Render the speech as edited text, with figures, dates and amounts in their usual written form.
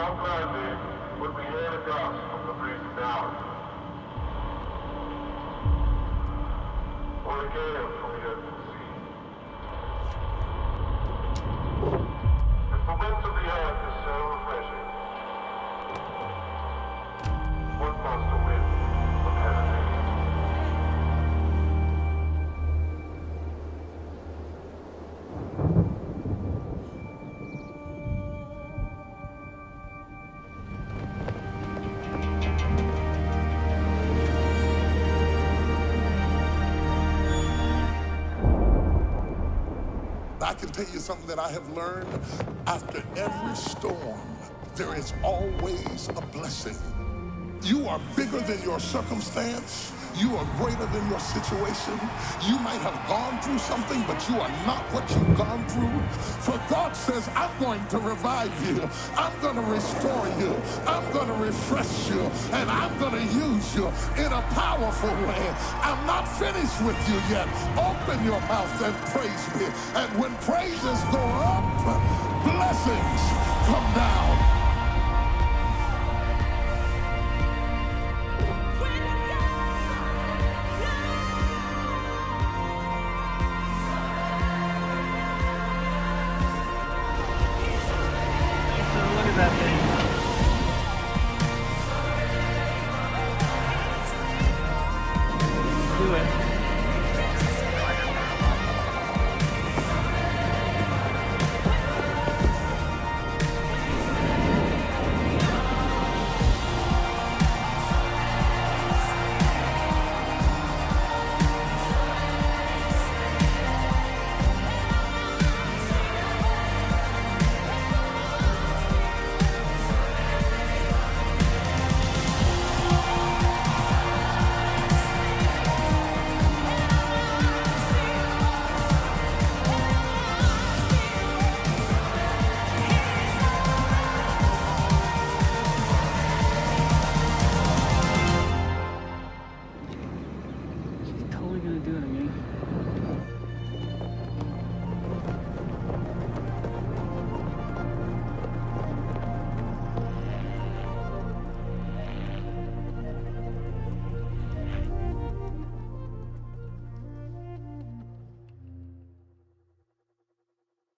Montplaisir with the air to dust from the freezing valley, or a gale from the open sea. If the wind of the earth is so refreshing, what must the wind from heaven be? I can tell you something that I have learned. After every storm, there is always a blessing. You are bigger than your circumstance. You are greater than your situation. You might have gone through something, but you are not what you've gone through. For God says, I'm going to revive you. I'm going to restore you. I'm going to refresh you. And I'm going to use you in a powerful way. I'm not finished with you yet. Open your mouth and praise me. And when praises go up, blessings come down.